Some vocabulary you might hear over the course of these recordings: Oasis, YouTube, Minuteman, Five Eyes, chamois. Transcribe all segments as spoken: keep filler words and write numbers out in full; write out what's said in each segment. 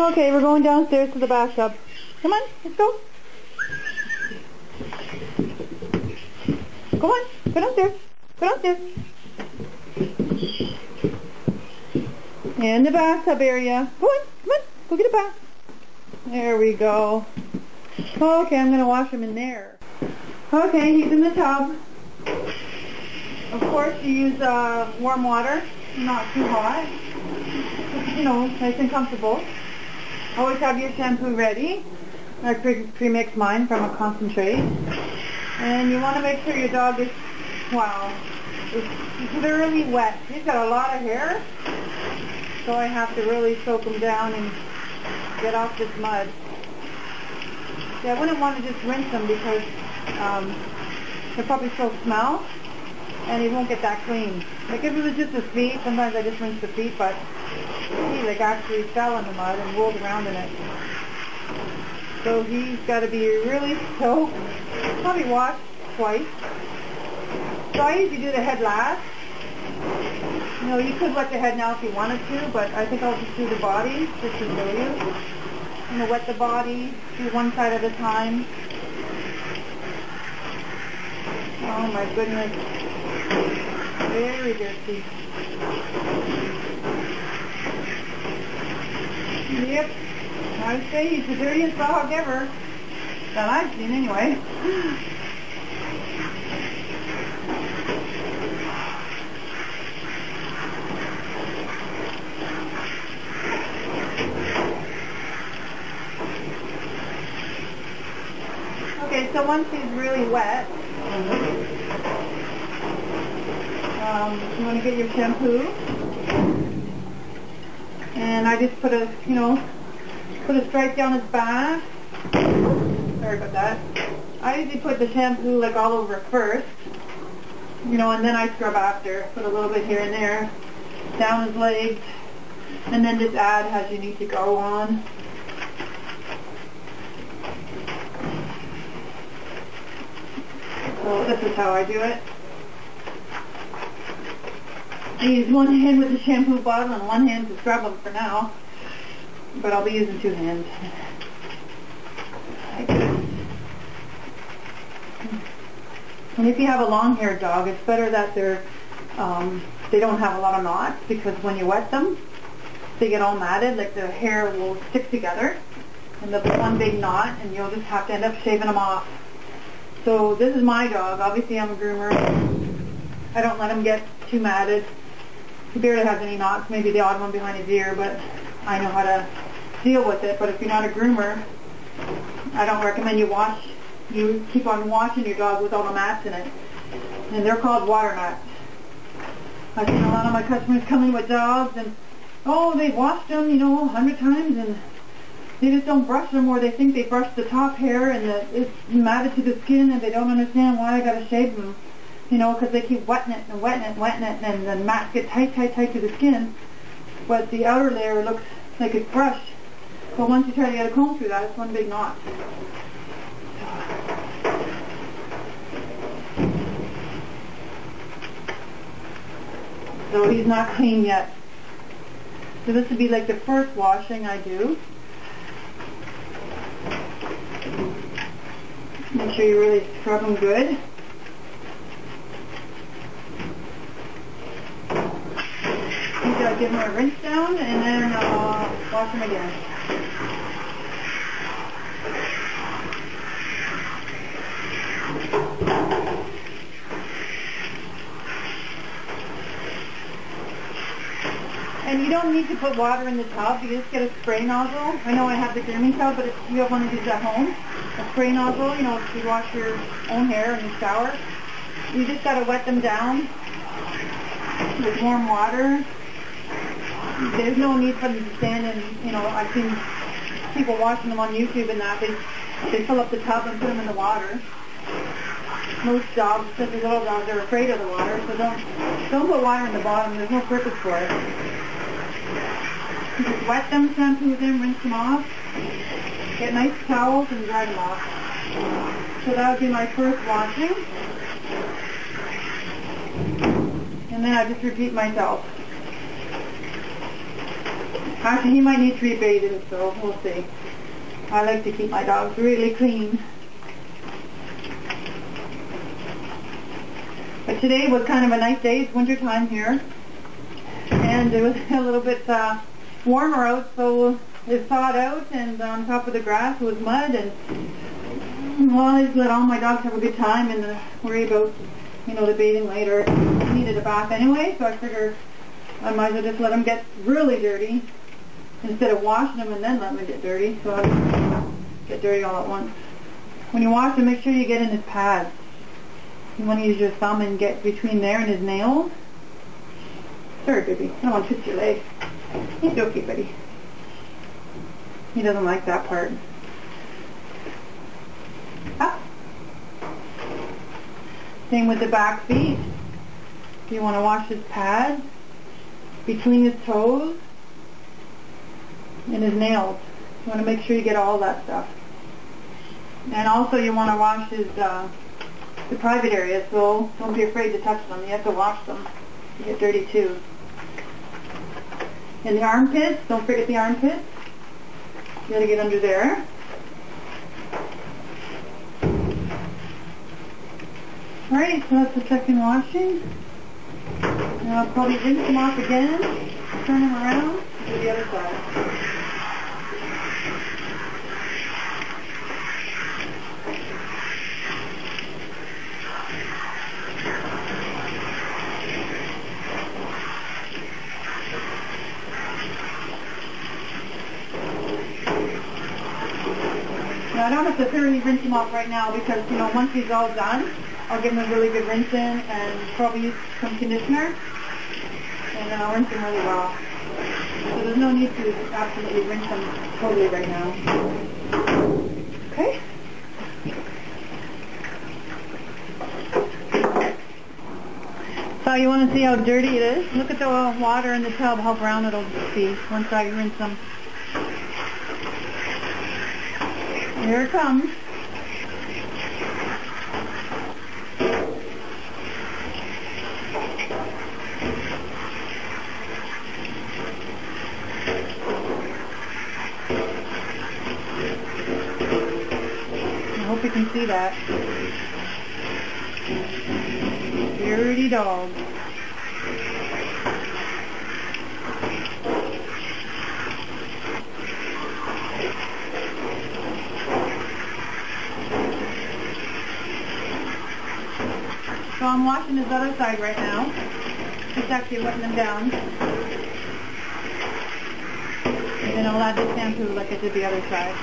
Okay, we're going downstairs to the bathtub. Come on, let's go. Go on, go downstairs. Go downstairs. In the bathtub area. Go on, come on, go get a bath. There we go. Okay, I'm going to wash him in there. Okay, he's in the tub. Of course, you use uh, warm water, not too hot. You know, nice and comfortable. Always have your shampoo ready. I pre- pre-mix mine from a concentrate. And you want to make sure your dog is, wow, is thoroughly wet. He's got a lot of hair, so I have to really soak him down and get off this mud. See, I wouldn't want to just rinse him because um, he'll probably still smell, and he won't get that clean. Like if it was just his feet, sometimes I just rinse the feet, but he like actually fell in the mud and rolled around in it. So he's got to be really soaked, probably washed twice. So I usually do the head last. You know, you could wet the head now if you wanted to, but I think I'll just do the body, just to show you. You know, wet the body, do one side at a time. Oh my goodness. Very dirty. Yep. I say he's the dirtiest dog ever. That I've seen anyway. Okay, so once he's really wet, Um, you want to get your shampoo, and I just put a, you know, put a stripe down his back. Sorry about that. I usually put the shampoo like all over first, you know, and then I scrub after. Put a little bit here and there, down his legs, and then just add as you need to go on. So this is how I do it. I use one hand with the shampoo bottle and one hand to scrub them for now, but I'll be using two hands. And if you have a long-haired dog, it's better that they're um, they don't have a lot of knots, because when you wet them, they get all matted. Like the hair will stick together, and they'll be one big knot, and you'll just have to end up shaving them off. So this is my dog. Obviously, I'm a groomer. I don't let him get too matted. He barely has any knots, maybe the odd one behind his ear, but I know how to deal with it. But if you're not a groomer, I don't recommend you wash, you keep on washing your dog with all the mats in it. And they're called water mats. I've seen a lot of my customers come in with dogs and, oh, they've washed them, you know, a hundred times, and they just don't brush them, or they think they brush the top hair and the, it's matted to the skin, and they don't understand why I gotta shave them. You know, because they keep wetting it and wetting it and wetting it, and the mats get tight, tight, tight to the skin. But the outer layer looks like it's brushed. But once you try to get a comb through that, it's one big knot. So he's not clean yet. So this would be like the first washing I do. Make sure you really scrub him good. Give them a rinse down, and then I'll wash them again. And you don't need to put water in the tub. You just get a spray nozzle. I know I have the grooming tub, but if you have one of these at home, a spray nozzle, you know, if you wash your own hair in the shower, you just got to wet them down with warm water. There's no need for them to stand and, you know, I've seen people watching them on YouTube and that, they, they fill up the tub and put them in the water. Most dogs, especially little dogs, they're afraid of the water, so don't, don't put water in the bottom. There's no purpose for it. Just wet them, shampoo them, rinse them off, get nice towels and dry them off. So that would be my first washing. And then I just repeat myself. Actually, he might need to be bathed in, so we'll see. I like to keep my dogs really clean. But today was kind of a nice day. It's winter time here. And it was a little bit uh, warmer out, so it thawed out, and on top of the grass was mud, and well, I just let all my dogs have a good time and uh, worry about, you know, the bathing later. I needed a bath anyway, so I figured I might as well just let them get really dirty instead of washing them and then let them get dirty, so I don't get dirty all at once. When you wash them, make sure you get in his pads. You want to use your thumb and get between there and his nails. Sorry, baby. I don't want to twist your leg. It's okay, buddy. He doesn't like that part. Up. Same with the back feet. You want to wash his pads, between his toes, and his nails. You want to make sure you get all that stuff. And also you want to wash his uh, the private areas, so don't be afraid to touch them. You have to wash them. You get dirty too. And the armpits, don't forget the armpits. You gotta get under there. Alright, so that's the second washing. Now I'll probably rinse them off again, turn them around, and do the other side. I don't have to thoroughly rinse them off right now because, you know, once he's all done, I'll give him a really good rinsing and probably use some conditioner, and then I'll rinse them really well. So there's no need to absolutely rinse them totally right now. Okay? So you want to see how dirty it is? Look at the water in the tub, how brown it'll be once I rinse them. Here it comes. I hope you can see that. Dirty dog. So I'm washing his other side right now. Just actually wetting them down. And then I'll add the shampoo like I did the other side.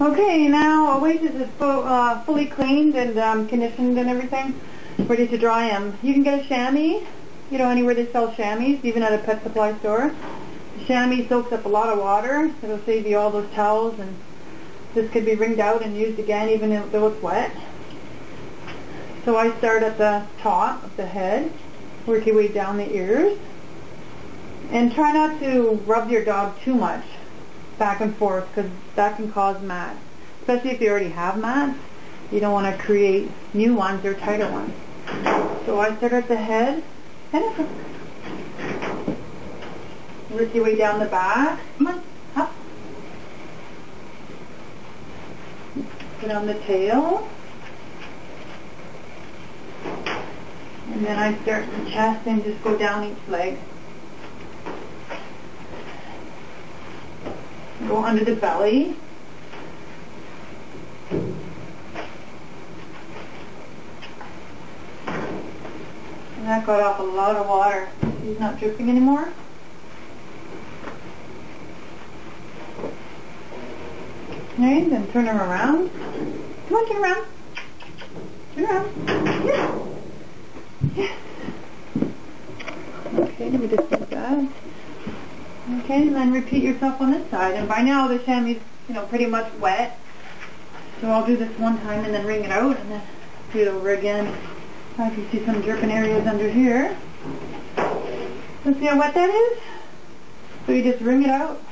Okay, now Oasis is full, uh, fully cleaned and um, conditioned and everything, ready to dry him. You can get a chamois, you know, anywhere they sell chamois, even at a pet supply store. The chamois soaks up a lot of water. It'll save you all those towels, and this could be wringed out and used again even though it's wet. So I start at the top of the head, work your way down the ears, and try not to rub your dog too much back and forth, because that can cause mats. Especially if you already have mats, you don't want to create new ones or tighter ones. So I start at the head, and work your way down the back. Come on, up. Put on the tail, and then I start the chest and just go down each leg. Go under the belly. That got off a lot of water. He's not dripping anymore. Okay, then turn him around. Come on, turn around. Turn around. Yeah. Yeah. Okay, let me just do that. Okay, and then repeat yourself on this side. And by now the chamois, you know, pretty much wet. So I'll do this one time and then wring it out and then do it over again. I can see some dripping areas under here. Let's see how wet that is. So you just wring it out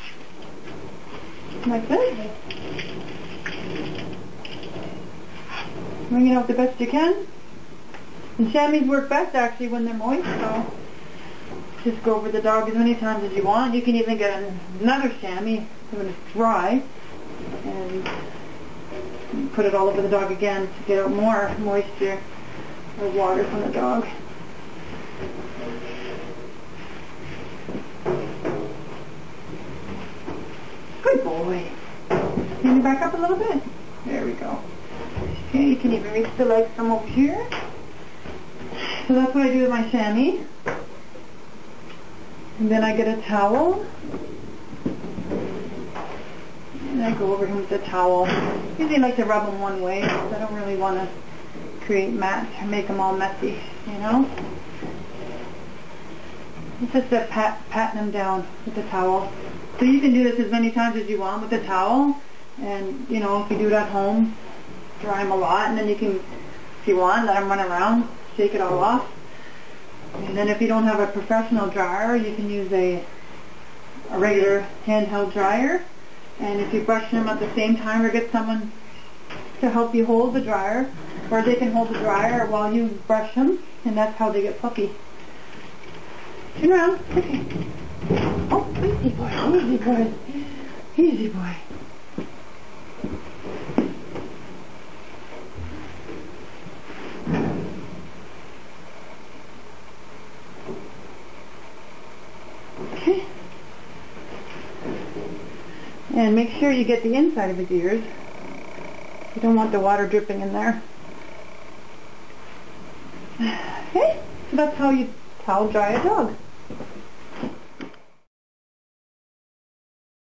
like this. Wring it out the best you can. And chamois work best actually when they're moist, so just go over the dog as many times as you want. You can even get another chamois when it's dry and put it all over the dog again to get out more moisture or water from the dog. Good boy. Bring it back up a little bit. There we go. Okay, you can even reach the legs from over here. So that's what I do with my chamois. And then I get a towel. And I go over him with the towel. Usually I like to rub him one way because I don't really want to create mats or make them all messy, you know? It's just a pat, patting them down with the towel. So you can do this as many times as you want with the towel, and you know, if you do it at home, dry them a lot, and then you can, if you want, let them run around, shake it all off. And then if you don't have a professional dryer, you can use a, a regular handheld dryer, and if you brush them at the same time or get someone to help you hold the dryer, or they can hold the dryer while you brush them, and that's how they get fluffy. Turn around. Okay. Oh, easy boy, easy boy, easy boy. Okay. And make sure you get the inside of his ears. You don't want the water dripping in there. Okay, so that's how you towel dry a dog.